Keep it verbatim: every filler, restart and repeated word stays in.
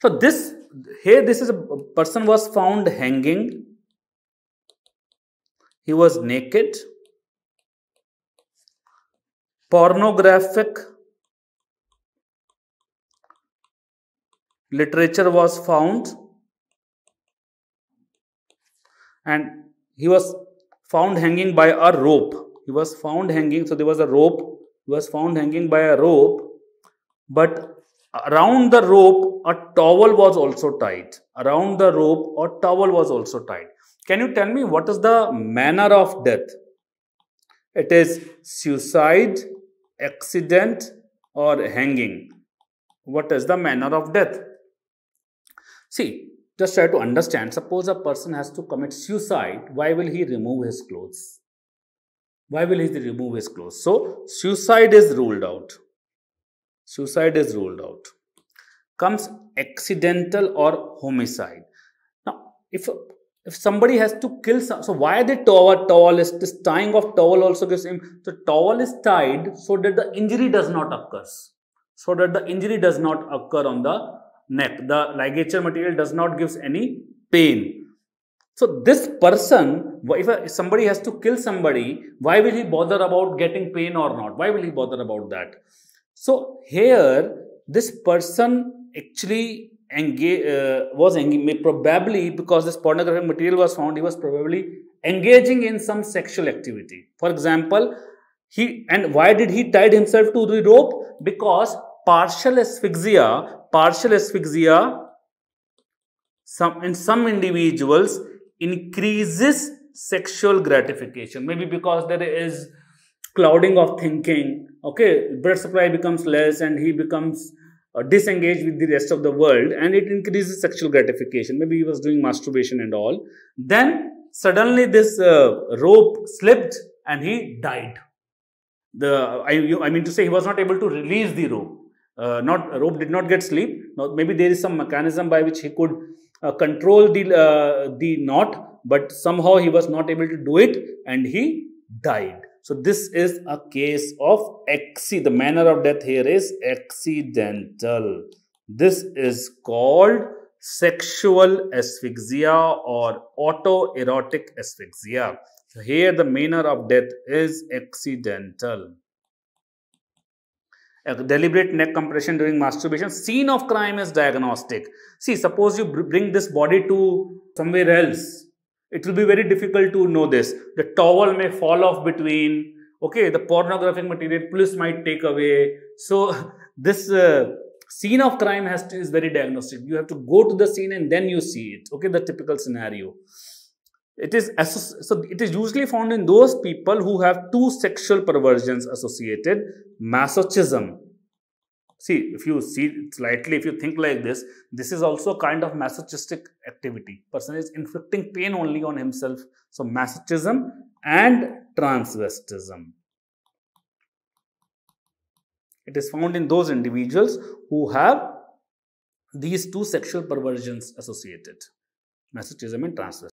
So this here, this is a person was found hanging. He was naked. Pornographic literature was found, and he was found hanging by a rope. He was found hanging, so there was a rope. He was found hanging by a rope, but around the rope a towel was also tied. Around the rope a towel was also tied. Can you tell me what is the manner of death? It is suicide, accident, or hanging. What is the manner of death? See, just try to understand. Suppose a person has to commit suicide. Why will he remove his clothes? Why will he remove his clothes? So, suicide is ruled out. Suicide is ruled out. Comes accidental or homicide. Now, if if somebody has to kill some, so why the towel, towel is, this tying of towel also gives him, the towel is tied so that the injury does not occur. So that the injury does not occur on the neck. The ligature material does not give any pain. So this person, if somebody has to kill somebody, why will he bother about getting pain or not? Why will he bother about that? So here, this person actually engage, uh, was engaged, probably because this pornographic material was found, he was probably engaging in some sexual activity. For example, he and why did he tie himself to the rope? Because partial asphyxia, partial asphyxia some, in some individuals increases sexual gratification. Maybe because there is clouding of thinking, okay, blood supply becomes less and he becomes uh, disengaged with the rest of the world, and it increases sexual gratification. Maybe he was doing masturbation and all. Then suddenly this uh, rope slipped and he died. The, I, I mean to say he was not able to release the rope. Uh, not rope did not get sleep. Now, maybe there is some mechanism by which he could uh, control the, uh, the knot, but somehow he was not able to do it and he died. So this is a case of accident. The manner of death here is accidental. This is called sexual asphyxia or autoerotic asphyxia. Here the manner of death is accidental. A deliberate neck compression during masturbation. Scene of crime is diagnostic. See, suppose you bring this body to somewhere else. It will be very difficult to know this. The towel may fall off between. Okay, the pornographic material police might take away. So, this uh, scene of crime has to, is very diagnostic. You have to go to the scene and then you see it. Okay, the typical scenario. It is so it is usually found in those people who have two sexual perversions associated. Masochism. See, if you see it slightly, if you think like this, this is also a kind of masochistic activity. Person is inflicting pain only on himself. So masochism and transvestism. It is found in those individuals who have these two sexual perversions associated. Masochism and transvestism.